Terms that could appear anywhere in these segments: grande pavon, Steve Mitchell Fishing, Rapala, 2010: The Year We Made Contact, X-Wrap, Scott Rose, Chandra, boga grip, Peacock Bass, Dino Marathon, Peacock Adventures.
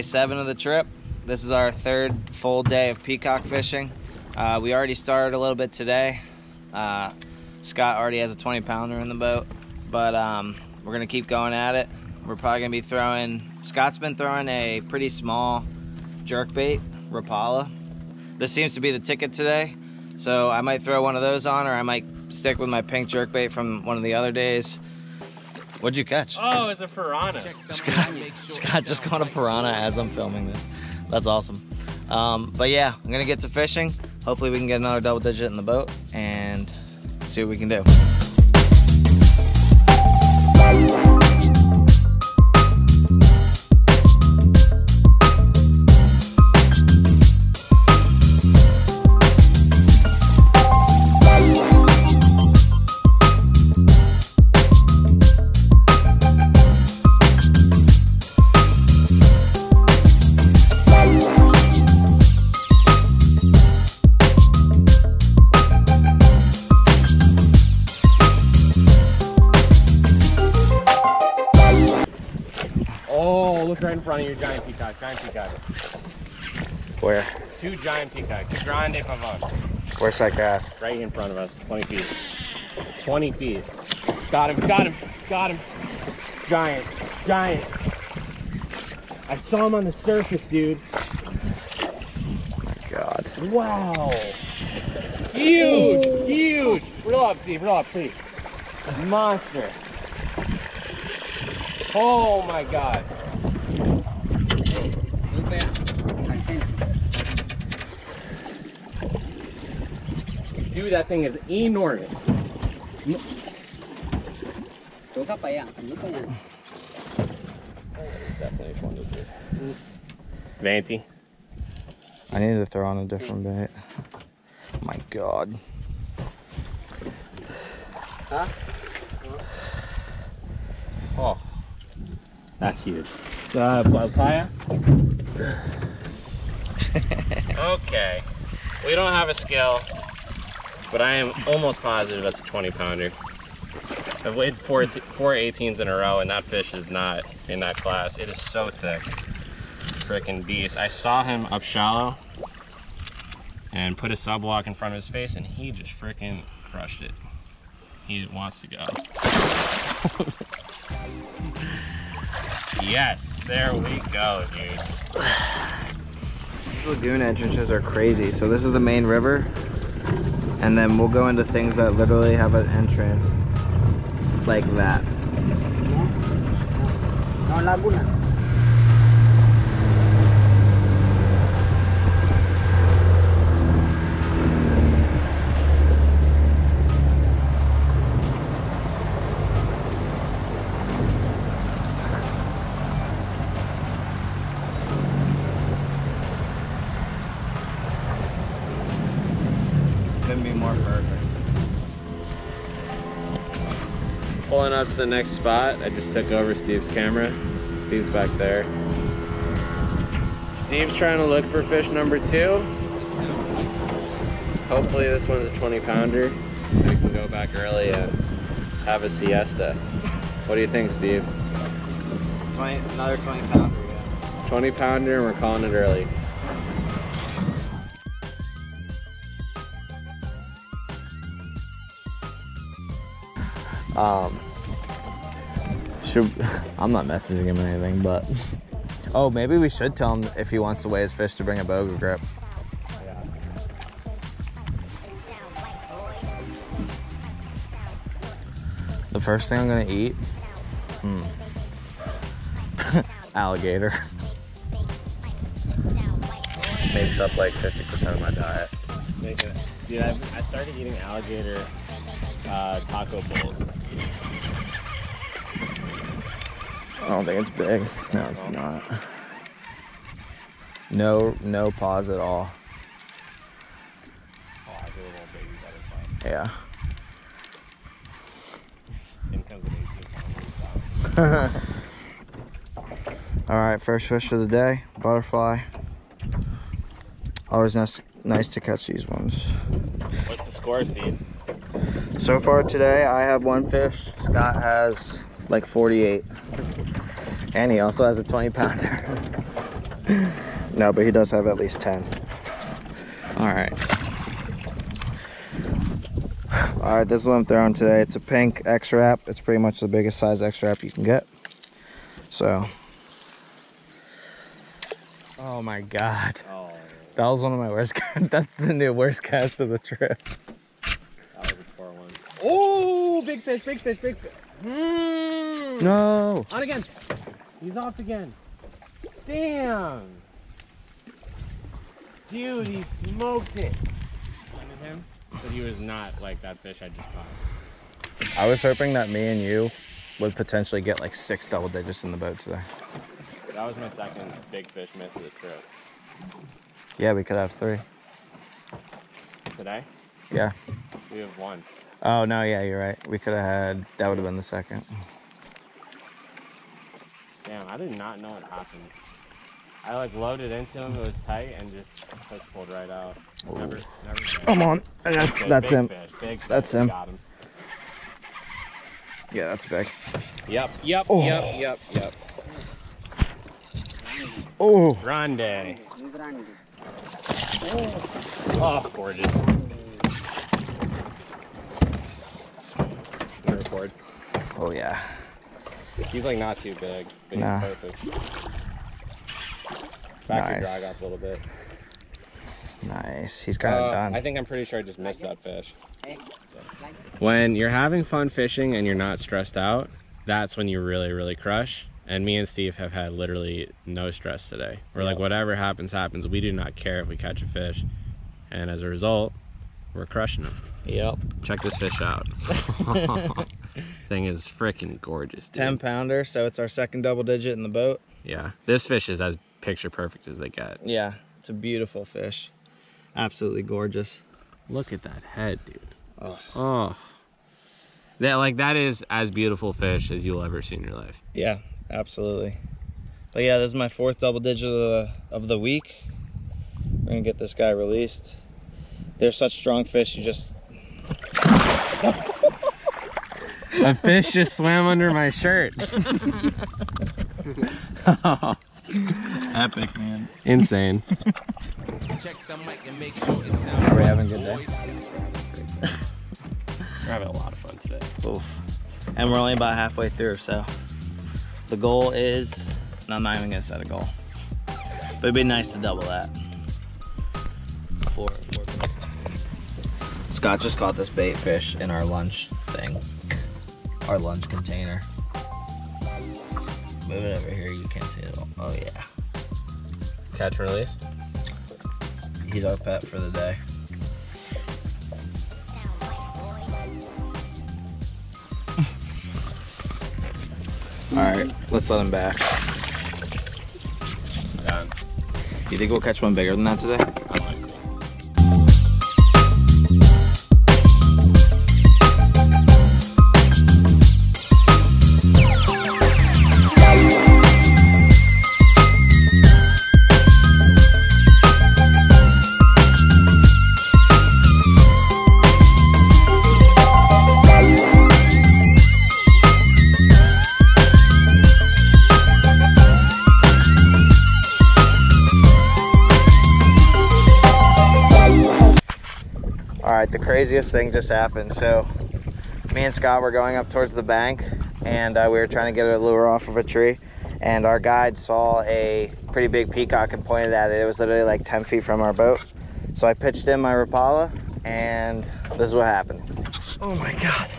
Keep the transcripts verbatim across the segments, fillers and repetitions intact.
day seven of the trip. This is our third full day of peacock fishing. Uh, we already started a little bit today. Uh, Scott already has a twenty pounder in the boat, but um, we're gonna keep going at it. We're probably gonna be throwing, Scott's been throwing a pretty small jerkbait, Rapala. This seems to be the ticket today. So I might throw one of those on, or I might stick with my pink jerkbait from one of the other days. What'd you catch? Oh, it's a piranha. Scott, Scott just caught a piranha as I'm filming this. That's awesome. Um, but yeah, I'm gonna get to fishing. Hopefully we can get another double digit in the boat and see what we can do. Right in front of you, giant peacock, giant peacock. Where? Two giant peacock, two grande pavon. Where's that guy? Right in front of us, twenty feet. twenty feet. Got him, got him, got him. Giant, giant. I saw him on the surface, dude. God. Wow. Huge, ooh, huge. Roll up, Steve, roll up, please. Monster. Oh my God. Dude, that thing is enormous. Vanty. I need to throw on a different bait. My God. Huh? Oh, that's huge. Uh, papaya. Okay, we don't have a scale, but I am almost positive that's a twenty pounder. I've weighed four, four eighteens in a row, and that fish is not in that class. It is so thick. Frickin' beast. I saw him up shallow and put a sub block in front of his face, and he just frickin' crushed it. He wants to go. Yes, there we go, dude. These lagoon entrances are crazy. So this is the main river, and then we'll go into things that literally have an entrance like that. Pulling up to the next spot, I just took over Steve's camera. Steve's back there. Steve's trying to look for fish number two. Hopefully this one's a twenty pounder, so we can go back early and have a siesta. What do you think, Steve? twenty, another twenty pounder, yeah. twenty pounder, and we're calling it early. Um, should, I'm not messaging him or anything, but oh, maybe we should tell him if he wants to weigh his fish to bring a boga grip. The first thing I'm gonna eat, hmm, alligator. Makes up like fifty percent of my diet. Dude, I, I started eating alligator uh, taco bowls. I don't think it's big. No, it's not. No, no pause at all. Oh, I do a little baby butterfly. Yeah. Alright, first fish of the day, butterfly. Always nice, nice to catch these ones. What's the score, Steve? So far today, I have one fish. Scott has like forty-eight. And he also has a twenty pounder. No, but he does have at least ten. All right. All right, this is what I'm throwing today. It's a pink X-Wrap. It's pretty much the biggest size X-Wrap you can get. So. Oh my God. Oh. That was one of my worst. That's the new worst cast of the trip. That was a far one. Oh, big fish, big fish, big fish. Mm. No. On again. He's off again. Damn. Dude, he smoked it. I him, but he was not like that fish I just caught. I was hoping that me and you would potentially get like six double digits in the boat today. That was my second big fish miss of the trip. Yeah, we could have three. Today? Yeah. We have one. Oh, no, yeah, you're right. We could have had, that would have been the second. Damn, I did not know what happened. I like loaded into him, it was tight, and just push pulled right out. Never, never Come on. That's, that's, that's him. Fish, big fish. That's him. Got him. Yeah, that's big. Yep, yep, oh. yep, yep, yep. Oh. Grande. Grande. Oh, gorgeous. Record. Oh, yeah. He's like not too big, but he's nah. perfect. Back your drag off a little bit. Nice. He's kind of uh, done. I think I'm pretty sure I just missed that fish. When you're having fun fishing and you're not stressed out, that's when you really, really crush. And me and Steve have had literally no stress today. We're yep. like, whatever happens, happens. We do not care if we catch a fish. And as a result, we're crushing them. Yep. Check this fish out. Thing is freaking gorgeous, dude. ten pounder, so it's our second double digit in the boat. Yeah. This fish is as picture perfect as they get. Yeah. It's a beautiful fish. Absolutely gorgeous. Look at that head, dude. Oh. oh. That, like, that is as beautiful fish as you'll ever see in your life. Yeah. Absolutely. But yeah, this is my fourth double digit of the, of the week. We're gonna get this guy released. They're such strong fish, you just... A fish just swam under my shirt. Oh. Epic, man. Insane. Check the mic and make sure it sounds... Are we having a good day? We're having a lot of fun today. Oof. And we're only about halfway through, so... The goal is, no, I'm not even gonna set a goal, but it'd be nice to double that. Four, four Scott just caught this bait fish in our lunch thing, our lunch container. Move it over here, you can't see it all. Oh yeah. Catch and release? He's our pet for the day. All right, let's let him back. Done. You think we'll catch one bigger than that today? Unlikely. The craziest thing just happened. So me and Scott were going up towards the bank, and uh, we were trying to get a lure off of a tree, and our guide saw a pretty big peacock and pointed at it. It was literally like ten feet from our boat. So I pitched in my Rapala, and this is what happened. Oh my God.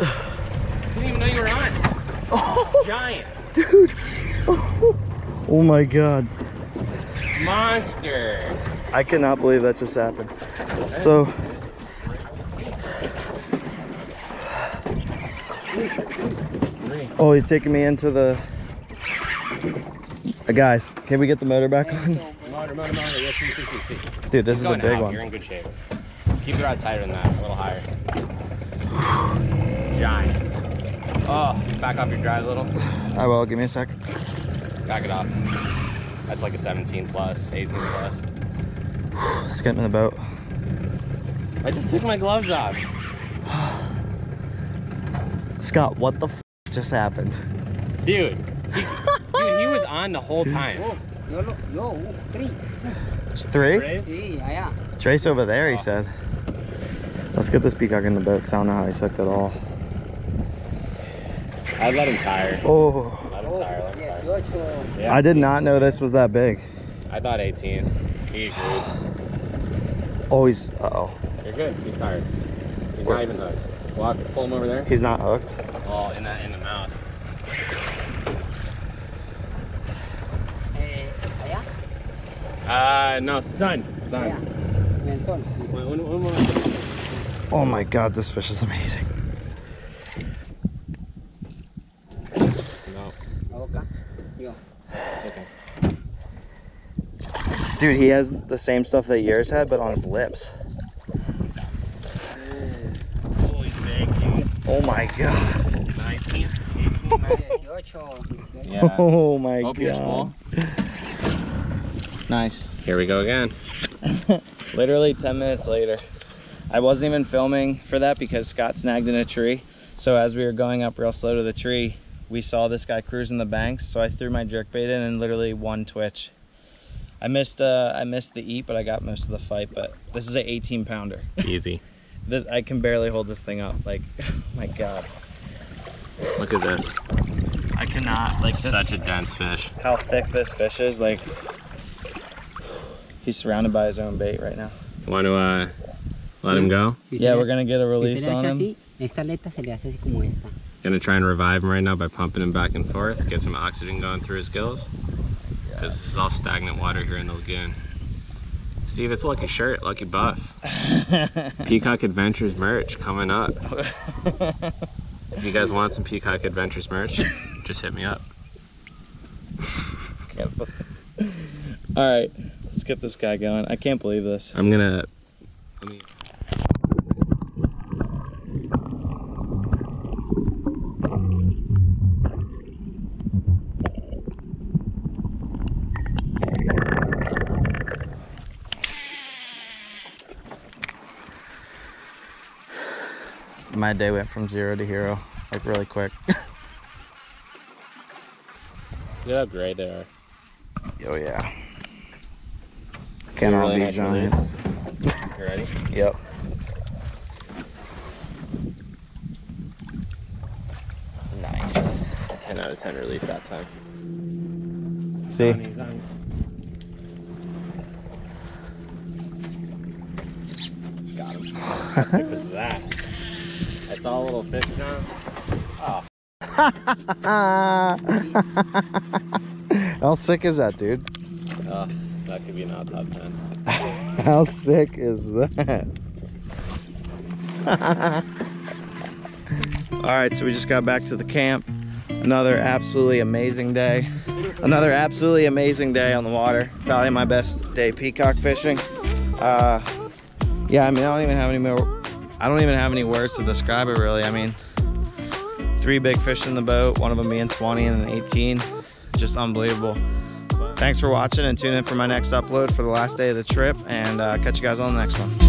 I didn't even know you were on. Oh, giant. Dude. Oh, oh my God. Monster. I cannot believe that just happened. So oh, he's taking me into the uh, guys, can we get the motor back on? Motor, motor, motor. Yeah, see, see, see. Dude, this Keep is a big out. one. You're in good shape. Keep your rod tighter than that, a little higher. Giant. Oh, back off your drive a little. I will, give me a sec. Back it off. That's like a seventeen plus, eighteen plus. Let's get in the boat. I just took my gloves off. Scott, what the f just happened? Dude, he, dude, he was on the whole time. No, no, no, three. It's three? Three, yeah. Trace over there, he said. Let's get this peacock in the boat, because I don't know how he sucked at all. I let him tire. Oh. Let him tire, let him tire. Yeah. I did not know this was that big. I thought eighteen. He agreed. Oh, he's, uh-oh. You're good. He's tired. He's Where? Not even hooked. Walk, pull him over there. He's not hooked? Oh, in that, in the mouth. Uh, no, sun. Sun. Yeah. Oh my God, this fish is amazing. No. Okay. Dude, he has the same stuff that yours had, but on his lips. Holy big. Oh my God. nineteen, eighteen, nineteen. Yeah. Oh my Hope God. You're small. Nice. Here we go again. Literally ten minutes later. I wasn't even filming for that because Scott snagged in a tree. So as we were going up real slow to the tree, we saw this guy cruising the banks. So I threw my jerkbait in and literally one twitch. I missed uh, I missed the eat, but I got most of the fight. But this is an eighteen pounder. Easy. This, I can barely hold this thing up. Like, oh my God. Look at this. I cannot. Like this, such a dense fish. How thick this fish is. Like. He's surrounded by his own bait right now. Want to uh, let him go? Yeah, we're going to get a release on him. Going to try and revive him right now by pumping him back and forth. Get some oxygen going through his gills. Because this is all stagnant water here in the lagoon. Steve, it's a lucky shirt, lucky buff. Peacock Adventures merch coming up. If you guys want some Peacock Adventures merch, just hit me up. All right. Let's get this guy going. I can't believe this. I'm gonna... Let me... My day went from zero to hero, like really quick. Look how gray they are. Oh yeah. Cannot really be giants. You ready? Yep. Nice. A ten out of ten release that time. See? On, on. Got him. How sick was that? I saw a little fish down. Oh. How sick is that, dude? Uh, That could be not top ten. How sick is that? All right, so we just got back to the camp. Another absolutely amazing day. Another absolutely amazing day on the water. Probably my best day peacock fishing. Uh, yeah, I mean, I don't even have any more. I don't even have any words to describe it really. I mean, three big fish in the boat. One of them being twenty and an eighteen. Just unbelievable. Thanks for watching and tune in for my next upload for the last day of the trip, and uh, catch you guys on the next one.